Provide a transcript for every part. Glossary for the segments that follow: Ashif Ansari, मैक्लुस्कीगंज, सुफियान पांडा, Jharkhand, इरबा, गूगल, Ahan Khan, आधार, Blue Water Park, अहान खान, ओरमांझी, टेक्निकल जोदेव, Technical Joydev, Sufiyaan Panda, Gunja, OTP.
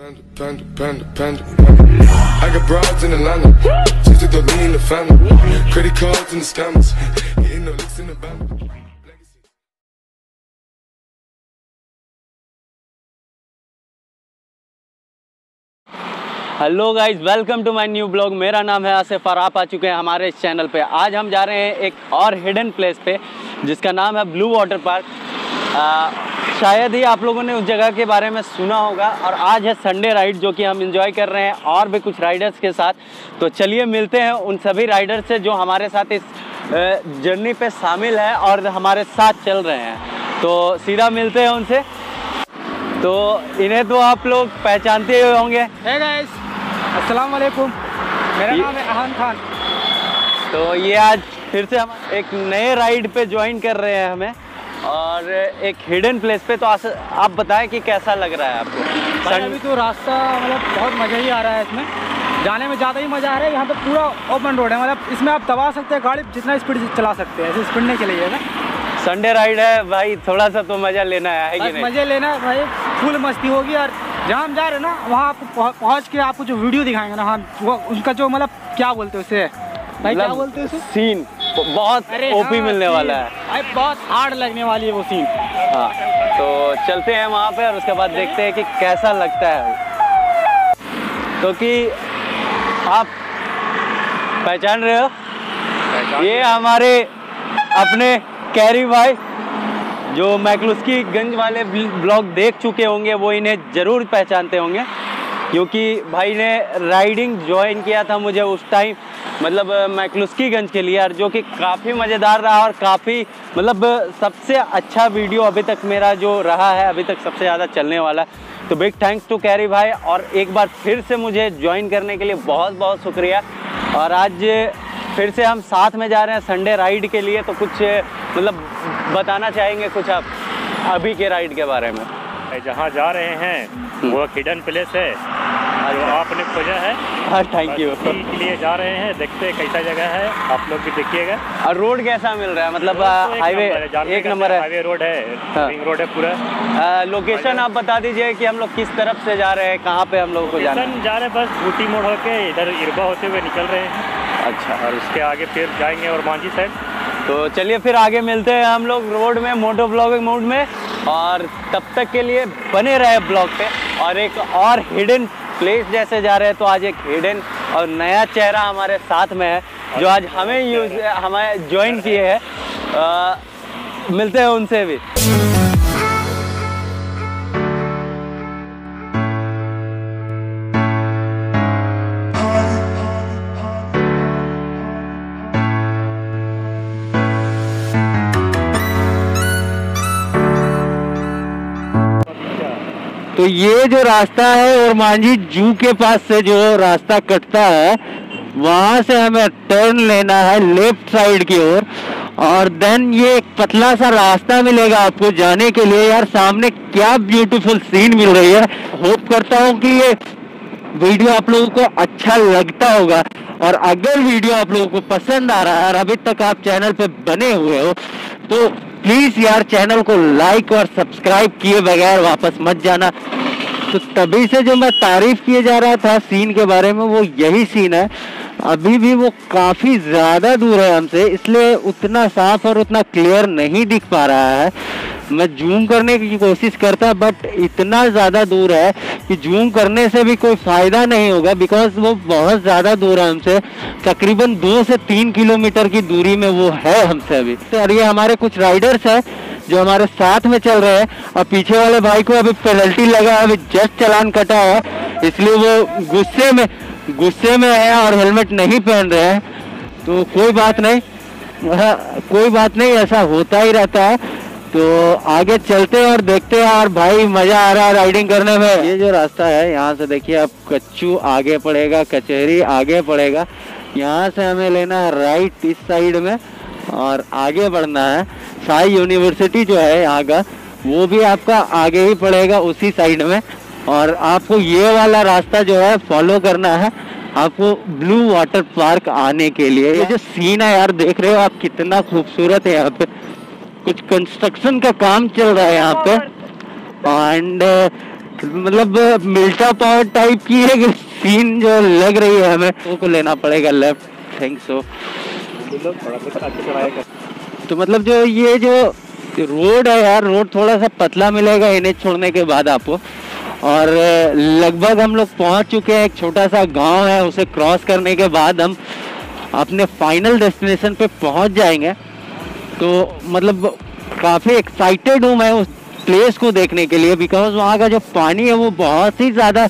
Hello guys, welcome to my new blog. मेरा नाम है आसिफ और आप आ चुके हैं हमारे चैनल पे। आज हम जा रहे हैं एक और हिडन प्लेस पे जिसका नाम है ब्लू वाटर पार्क। शायद ही आप लोगों ने उस जगह के बारे में सुना होगा। और आज है संडे राइड जो कि हम एंजॉय कर रहे हैं और भी कुछ राइडर्स के साथ। तो चलिए मिलते हैं उन सभी राइडर्स से जो हमारे साथ इस जर्नी पे शामिल हैं और हमारे साथ चल रहे हैं। तो सीधा मिलते हैं उनसे। तो इन्हें तो आप लोग पहचानते हुए होंगे। हे गाइस, अस्सलाम वालेकुम, मेरा नाम है अहान खान। तो ये आज फिर से हम एक नए राइड पे ज्वाइन कर रहे हैं हमें और एक हिडन प्लेस पे। तो आप बताएं कि कैसा लग रहा है आपको? अभी तो रास्ता मतलब बहुत मज़ा ही आ रहा है इसमें, जाने में ज़्यादा ही मज़ा आ रहा है। यहाँ पे पूरा ओपन रोड है, मतलब इसमें आप दबा सकते हैं गाड़ी, जितना स्पीड चला सकते हैं, ऐसे स्पीड नहीं चलिए ना। संडे राइड है भाई, थोड़ा सा तो मज़ा लेना है कि नहीं? मज़े लेना है भाई, फुल मस्ती होगी। और जहाँ हम जा रहे हैं ना, वहाँ आपको पहुँच के आपको जो वीडियो दिखाएंगे ना हम, उनका जो मतलब क्या बोलते हैं उसे भाई, क्या बोलते हैं उसे, सीन बहुत ओपी हाँ, मिलने वाला है, बहुत हार्ड लगने वाली है वो सीन। हाँ, तो चलते हैं वहाँ पे और उसके बाद देखते हैं कि कैसा लगता है। तो कि आप पहचान रहे हो, ये हमारे अपने कैरी भाई जो मैक्लुस्कीगंज वाले ब्लॉग देख चुके होंगे, वो इन्हें ज़रूर पहचानते होंगे क्योंकि भाई ने राइडिंग ज्वाइन किया था मुझे उस टाइम, मतलब मैक्लुस्कीगंज के लिए, और जो कि काफ़ी मज़ेदार रहा और काफ़ी मतलब सबसे अच्छा वीडियो अभी तक मेरा जो रहा है, अभी तक सबसे ज़्यादा चलने वाला है। तो बिग थैंक्स टू कैरी भाई, और एक बार फिर से मुझे ज्वाइन करने के लिए बहुत बहुत शुक्रिया। और आज फिर से हम साथ में जा रहे हैं संडे राइड के लिए, तो कुछ मतलब बताना चाहेंगे कुछ आप अभी के राइड के बारे में? जहाँ जा रहे हैं वो हिडन प्लेस है जो आपने खोजा है। हाँ, थैंक यू। के लिए जा रहे हैं, देखते हैं कैसा जगह है, आप लोग भी देखिएगा। और रोड कैसा मिल रहा है, मतलब हाईवे एक नंबर है, हाईवे रोड है, रिंग रोड है पूरा। लोकेशन आप बता दीजिए कि हम लोग किस तरफ से जा रहे हैं, कहाँ पे हम लोगों को जाना है? जा रहे हैं बस बूटी मोड़ होके इधर इरबा होते हुए निकल रहे हैं। अच्छा, और उसके आगे फिर जाएंगे ओरमांझी साइड। तो चलिए फिर आगे मिलते हैं हम लोग रोड में, मोटो ब्लॉगिंग मोड में। और तब तक के लिए बने रहे ब्लॉग पे। और एक और हिडन प्लेस जैसे जा रहे हैं, तो आज एक हिडन और नया चेहरा हमारे साथ में है जो आज हमें हमें ज्वाइन किए हैं। मिलते हैं उनसे भी। तो ये जो रास्ता है ओरमांझी जू के पास से जो रास्ता कटता है, वहाँ से हमें टर्न लेना है लेफ्ट साइड की ओर, और देन ये एक पतला सा रास्ता मिलेगा आपको जाने के लिए। यार सामने क्या ब्यूटीफुल सीन मिल रही है। होप करता हूँ कि ये वीडियो आप लोगों को अच्छा लगता होगा, और अगर वीडियो आप लोगों को पसंद आ रहा है और अभी तक आप चैनल पे बने हुए हो तो प्लीज़ यार चैनल को लाइक और सब्सक्राइब किए बगैर वापस मत जाना। तो तभी से जो मैं तारीफ किए जा रहा था सीन के बारे में, वो यही सीन है। अभी भी वो काफ़ी ज़्यादा दूर है हमसे, इसलिए उतना साफ और उतना क्लियर नहीं दिख पा रहा है। मैं जूम करने की कोशिश करता बट इतना ज़्यादा दूर है कि जूम करने से भी कोई फ़ायदा नहीं होगा, बिकॉज वो बहुत ज़्यादा दूर है हमसे। तकरीबन 2 से 3 किलोमीटर की दूरी में वो है हमसे अभी। और ये हमारे कुछ राइडर्स हैं जो हमारे साथ में चल रहे हैं, और पीछे वाले भाई को अभी पेनल्टी लगा है, अभी जस्ट चालान कटा है, इसलिए वो गुस्से में है और हेलमेट नहीं पहन रहे हैं। तो कोई बात नहीं, कोई बात नहीं, ऐसा होता ही रहता है। तो आगे चलते हैं और देखते हैं। और भाई मज़ा आ रहा है राइडिंग करने में। ये जो रास्ता है यहाँ से देखिए आप, कच्चू आगे पड़ेगा, कचहरी आगे पड़ेगा, यहाँ से हमें लेना है राइट इस साइड में और आगे बढ़ना है। साई यूनिवर्सिटी जो है यहाँ का, वो भी आपका आगे ही पड़ेगा उसी साइड में, और आपको ये वाला रास्ता जो है फॉलो करना है आपको ब्लू वाटर पार्क आने के लिए। ये जो सीन है यार, देख रहे हो आप कितना खूबसूरत है। यहाँ पे कुछ कंस्ट्रक्शन का काम चल रहा है यहाँ पे, एंड मतलब मिल्टा पावर टाइप की एक सीन जो लग रही है हमें, उसको लेना पड़ेगा लेफ्ट, थिंक सो। तो मतलब जो ये जो रोड है यार, रोड थोड़ा सा पतला मिलेगा इन्हें छोड़ने के बाद आपको। और लगभग हम लोग पहुंच चुके हैं, एक छोटा सा गांव है, उसे क्रॉस करने के बाद हम अपने फाइनल डेस्टिनेशन पे पहुंच जाएंगे। तो मतलब काफ़ी एक्साइटेड हूँ मैं उस प्लेस को देखने के लिए, बिकॉज वहाँ का जो पानी है वो बहुत ही ज़्यादा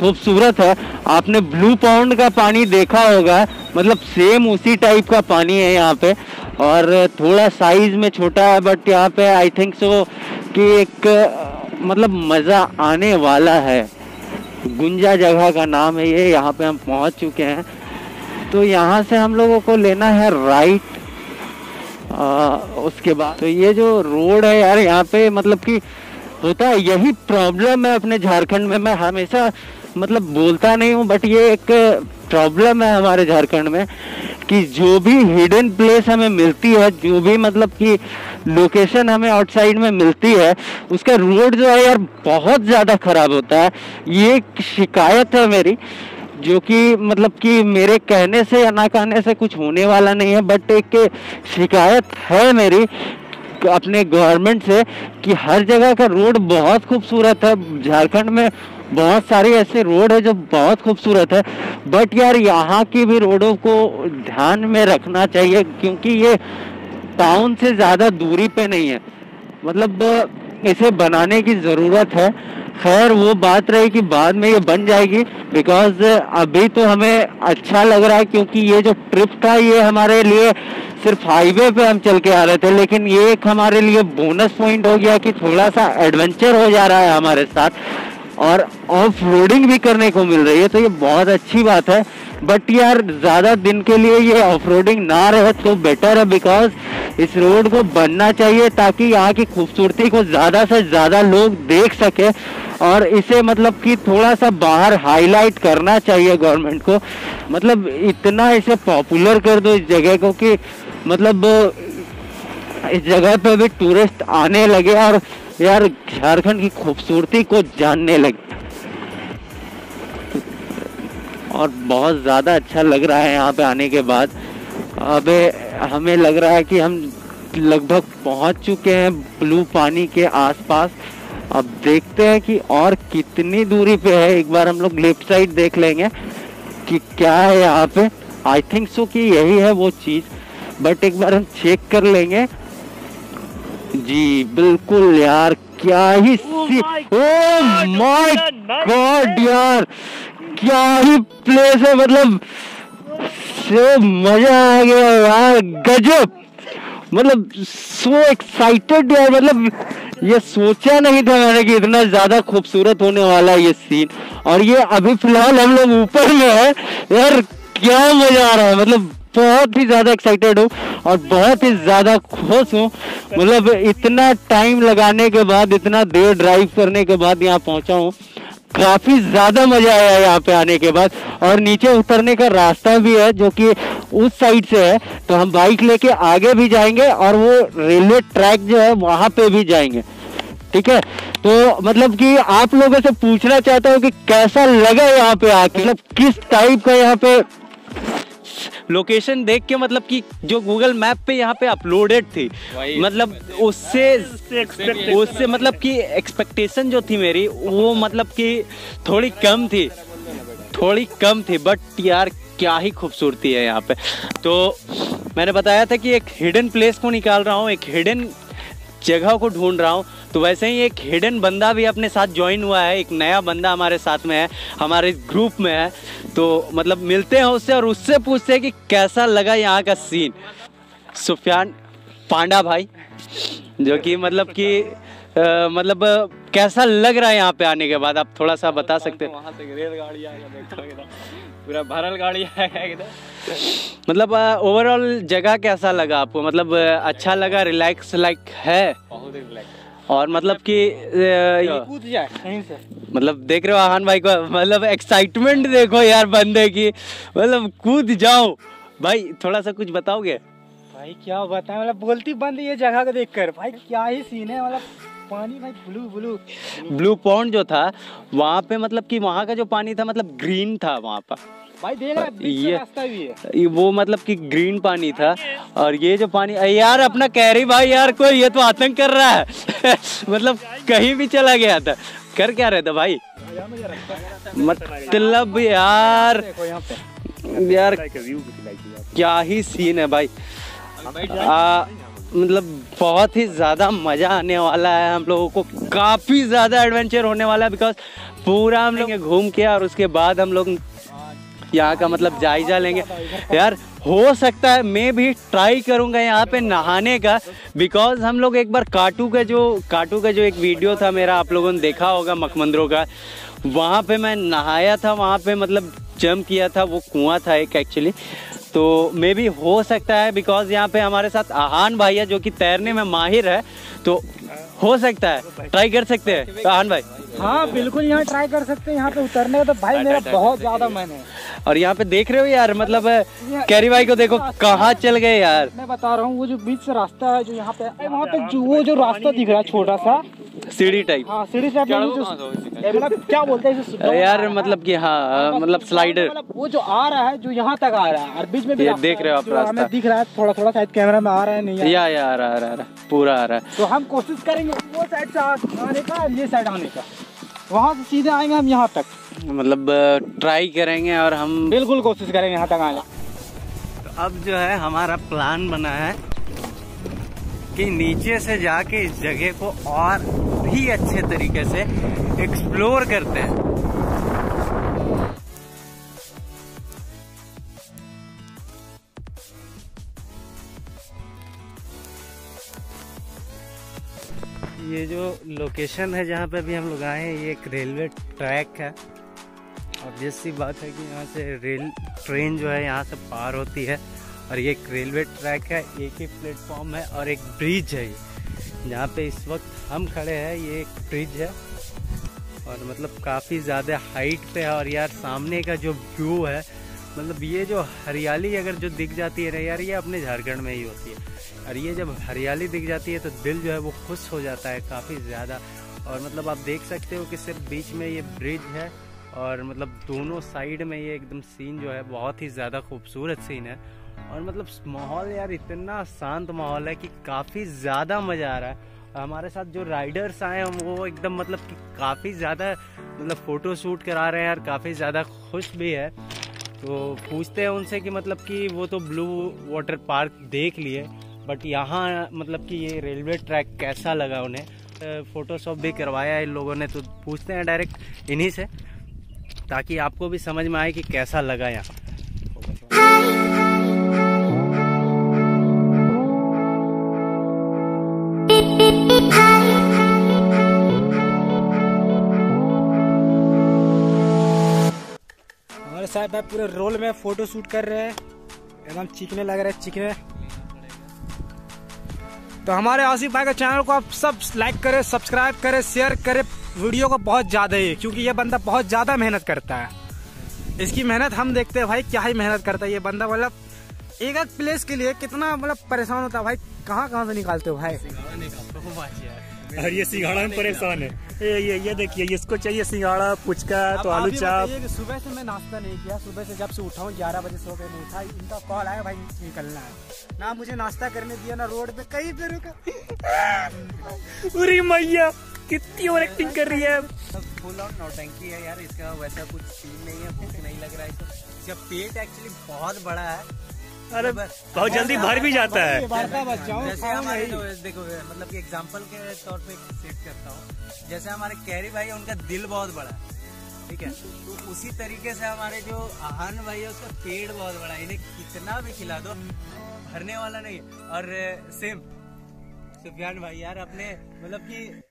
खूबसूरत है। आपने ब्लू पाउंड का पानी देखा होगा, मतलब सेम उसी टाइप का पानी है यहाँ पे, और थोड़ा साइज में छोटा है, बट यहाँ पे आई थिंक सो कि एक मतलब मज़ा आने वाला है। गुंजा जगह का नाम है ये, यहाँ पे हम पहुँच चुके हैं। तो यहाँ से हम लोगों को लेना है राइट। उसके बाद तो ये जो रोड है यार, यहाँ पे मतलब कि होता है यही प्रॉब्लम है अपने झारखंड में। मैं हमेशा मतलब बोलता नहीं हूँ, बट ये एक प्रॉब्लम है हमारे झारखंड में कि जो भी हिडन प्लेस हमें मिलती है, जो भी मतलब कि लोकेशन हमें आउटसाइड में मिलती है, उसका रोड जो है यार बहुत ज़्यादा ख़राब होता है। ये एक शिकायत है मेरी, जो कि मतलब कि मेरे कहने से या ना कहने से कुछ होने वाला नहीं है, बट एक शिकायत है मेरी अपने गवर्नमेंट से कि हर जगह का रोड बहुत खूबसूरत है। झारखंड में बहुत सारे ऐसे रोड है जो बहुत खूबसूरत है, बट यार यहाँ की भी रोडों को ध्यान में रखना चाहिए, क्योंकि ये टाउन से ज़्यादा दूरी पे नहीं है, मतलब इसे बनाने की ज़रूरत है। खैर वो बात रही कि बाद में ये बन जाएगी, बिकॉज अभी तो हमें अच्छा लग रहा है, क्योंकि ये जो ट्रिप था ये हमारे लिए सिर्फ हाईवे पे हम चल के आ रहे थे, लेकिन ये एक हमारे लिए बोनस पॉइंट हो गया कि थोड़ा सा एडवेंचर हो जा रहा है हमारे साथ, और ऑफ रोडिंग भी करने को मिल रही है, तो ये बहुत अच्छी बात है। बट यार ज़्यादा दिन के लिए ये ऑफ रोडिंग ना रहे तो बेटर है, बिकॉज इस रोड को बनना चाहिए ताकि यहाँ की खूबसूरती को ज़्यादा से ज़्यादा लोग देख सकें, और इसे मतलब कि थोड़ा सा बाहर हाईलाइट करना चाहिए गवर्नमेंट को। मतलब इतना इसे पॉपुलर कर दो इस जगह को कि मतलब इस जगह पे भी टूरिस्ट आने लगे और यार झारखंड की खूबसूरती को जानने लगे, और बहुत ज़्यादा अच्छा लग रहा है यहाँ पे आने के बाद। अब हमें लग रहा है कि हम लगभग पहुँच चुके हैं ब्लू पानी के आसपास। अब देखते हैं कि और कितनी दूरी पे है, एक बार हम लोग लेफ्ट साइड देख लेंगे कि क्या है यहाँ पे। आई थिंक सो कि यही है वो चीज़, बट एक बार हम चेक कर लेंगे। जी बिल्कुल यार, क्या ही ओह माय गॉड यार, क्या ही प्लेस है, मतलब से मजा आ गया यार, गजब। मतलब सो एक्साइटेड यार, मतलब ये सोचा नहीं था मैंने कि इतना ज़्यादा खूबसूरत होने वाला है ये सीन। और ये अभी फिलहाल हम लोग ऊपर में है यार, क्या मज़ा आ रहा है, मतलब बहुत ही ज़्यादा एक्साइटेड हूँ और बहुत ही ज़्यादा खुश हूँ। मतलब इतना टाइम लगाने के बाद, इतना देर ड्राइव करने के बाद यहाँ पहुँचा हूँ, काफ़ी ज़्यादा मज़ा आया यहाँ पे आने के बाद। और नीचे उतरने का रास्ता भी है जो कि उस साइड से है, तो हम बाइक लेके आगे भी जाएंगे और वो रेलवे ट्रैक जो है वहाँ पे भी जाएंगे, ठीक है। तो मतलब कि आप लोगों से पूछना चाहता हूँ कि कैसा लगा यहाँ पे आके, मतलब किस टाइप का यहाँ पे लोकेशन देख के, मतलब कि जो गूगल मैप पे यहाँ पे अपलोडेड थी, मतलब उससे मतलब कि एक्सपेक्टेशन जो थी मेरी वो मतलब कि थोड़ी कम थी, बट यार क्या ही खूबसूरती है यहाँ पे। तो मैंने बताया था कि एक हिडन प्लेस को निकाल रहा हूँ, एक हिडन जगह को ढूंढ रहा हूँ, तो वैसे ही एक हिडन बंदा भी अपने साथ ज्वाइन हुआ है, एक नया बंदा हमारे साथ में है, हमारे ग्रुप में है। तो मतलब मिलते हैं उससे और उससे पूछते हैं कि कैसा लगा यहाँ का सीन। सुफियान पांडा भाई, जो कि मतलब कि कैसा लग रहा है यहाँ पे आने के बाद, आप थोड़ा सा बता सकते हैं? वहाँ से रेल गाड़ी आ गया, पूरा भरल गाड़ी आ गया। मतलब ओवरऑल जगह कैसा लगा आपको? मतलब अच्छा लगा, रिलैक्स लाइक है, बहुत रिलैक्स। और मतलब कि कूद जाए कहीं से, मतलब देख रहे हो आहान भाई को, मतलब एक्साइटमेंट देखो यार बंदे की, मतलब कूद जाओ भाई। थोड़ा सा कुछ बताओगे भाई? क्या बताएं, मतलब बोलती बंद ये जगह को देखकर भाई, क्या ही सीन है, मतलब पानी भाई ब्लू ब्लू ब्लू पॉन्ड जो था वहाँ पे, मतलब कि वहाँ का जो पानी था मतलब ग्रीन था वहाँ पर भाई, देखना ये रास्ता भी है वो, मतलब कि ग्रीन पानी था। और ये जो पानी यार अपना कैरी भाई यार कोई ये तो आतंक कर रहा है मतलब कहीं भी चला गया था, कर क्या रहता भाई, मतलब यार यार क्या ही सीन है भाई, मतलब बहुत ही ज़्यादा मज़ा आने वाला है हम लोगों को, काफ़ी ज़्यादा एडवेंचर होने वाला है बिकॉज पूरा हम लोग घूम के और उसके बाद हम लोग यहाँ का मतलब जायजा लेंगे यार। हो सकता है मैं भी ट्राई करूँगा यहाँ पे नहाने का, बिकॉज हम लोग एक बार काटू का जो एक वीडियो था मेरा, आप लोगों ने देखा होगा मकमंदरों का, वहाँ पे मैं नहाया था, वहाँ पे मतलब जंप किया था, वो कुआं था एक एक्चुअली। तो मे भी हो सकता है बिकॉज यहाँ पे हमारे साथ आहान भैया जो कि तैरने में माहिर है, तो हो सकता है ट्राई कर सकते हैं आहान भाई। हाँ बिल्कुल यहाँ ट्राई कर सकते हैं, यहाँ पे उतरने का तो भाई मेरा बहुत ज़्यादा मन है। और यहाँ पे देख रहे हो यार, मतलब कैरी भाई को देखो कहाँ चल गए यार, मैं बता रहा हूँ वो जो बीच से रास्ता है जो यहाँ पे, वहाँ पे वो जो रास्ता दिख रहा है छोटा सा सीढ़ी टाइप, हाँ सीढ़ी टाइप क्या बोलते हैं यार, मतलब की हाँ मतलब स्लाइडर, वो जो आ रहा है जो यहाँ तक आ रहा है और बीच में देख रहे हो आप रास्ता दिख रहा है थोड़ा थोड़ा, शायद कैमरा में आ रहा है नहीं आ रहा पूरा आ रहा है, तो हम कोशिश करेंगे वो साइड से आने का, ये साइड आने का, वहाँ से सीधे आएंगे हम यहाँ तक, मतलब ट्राई करेंगे और हम बिल्कुल कोशिश करेंगे यहाँ तक आने। तो अब जो है हमारा प्लान बना है कि नीचे से जाके इस जगह को और भी अच्छे तरीके से एक्सप्लोर करते हैं। ये जो लोकेशन है जहाँ पे अभी हम लोग आए हैं, ये एक रेलवे ट्रैक है, ऑब्वियस सी बात है कि यहाँ से ट्रेन जो है यहाँ से पार होती है, और ये एक रेलवे ट्रैक है, एक ही प्लेटफॉर्म है और एक ब्रिज है जहाँ पे इस वक्त हम खड़े हैं, ये एक ब्रिज है और मतलब काफ़ी ज़्यादा हाइट पे है। और यार सामने का जो व्यू है, मतलब ये जो हरियाली अगर जो दिख जाती है ना यार, ये अपने झारखंड में ही होती है, और ये जब हरियाली दिख जाती है तो दिल जो है वो खुश हो जाता है काफ़ी ज़्यादा। और मतलब आप देख सकते हो कि सिर्फ बीच में ये ब्रिज है और मतलब दोनों साइड में ये एकदम सीन जो है बहुत ही ज़्यादा खूबसूरत सीन है। और मतलब माहौल यार इतना शांत माहौल है कि काफ़ी ज़्यादा मज़ा आ रहा है। हमारे साथ जो राइडर्स आए हैं वो एकदम मतलब कि काफ़ी ज़्यादा मतलब फ़ोटो शूट करा रहे हैं और काफ़ी ज़्यादा खुश भी है। तो पूछते हैं उनसे कि मतलब कि वो तो ब्लू वाटर पार्क देख लिए, बट यहाँ मतलब कि ये रेलवे ट्रैक कैसा लगा उन्हें। फ़ोटोशॉप भी करवाया इन लोगों ने, तो पूछते हैं डायरेक्ट इन्हीं से ताकि आपको भी समझ में आए कि कैसा लगा यहाँ। साहब भाई पूरे रोल में फोटो शूट कर रहे हैं, एकदम चिकने लग रहे हैं चिकने। तो हमारे आसिफ भाई के चैनल को आप सब लाइक करें, सब्सक्राइब करें, शेयर करें वीडियो को बहुत ज़्यादा ही, क्योंकि ये बंदा बहुत ज़्यादा मेहनत करता है। इसकी मेहनत हम देखते हैं भाई, क्या ही मेहनत करता है ये बंदा, मतलब एक एक प्लेस के लिए कितना मतलब परेशान होता है भाई, कहाँ कहाँ से निकालते हो भाई। और ये सिंघाड़ा में परेशान है, ये देखिए इसको चाहिए सिंघाड़ा पुचका तो आलू चाप। सुबह से मैं नाश्ता नहीं किया, सुबह से जब से उठा हूँ 11 बजे सो गए, नहीं उठा। इनका कॉल आया भाई निकलना है ना, मुझे नाश्ता करने दिया ना, रोड पे कहीं पे रुका। अरे मैया कितनी ओवर एक्टिंग कर रही है, फुल ऑन नौटंकी है यार इसका, वैसा कुछ सीन नहीं है, भूख नहीं लग रहा है, इसका पेट एक्चुअली बहुत बड़ा है। अरे बहुत जल्दी भर भी जाता है, जैसे हमारे देखो मतलब कि एग्जांपल के तौर पे सेट करता हूँ, जैसे हमारे कैरी भाई उनका दिल बहुत बड़ा है, ठीक है, तो उसी तरीके से हमारे जो आहान भाई है उसका पेट बहुत बड़ा है, इन्हें कितना भी खिला दो भरने वाला नहीं। और सेम सुफियान भाई यार अपने मतलब कि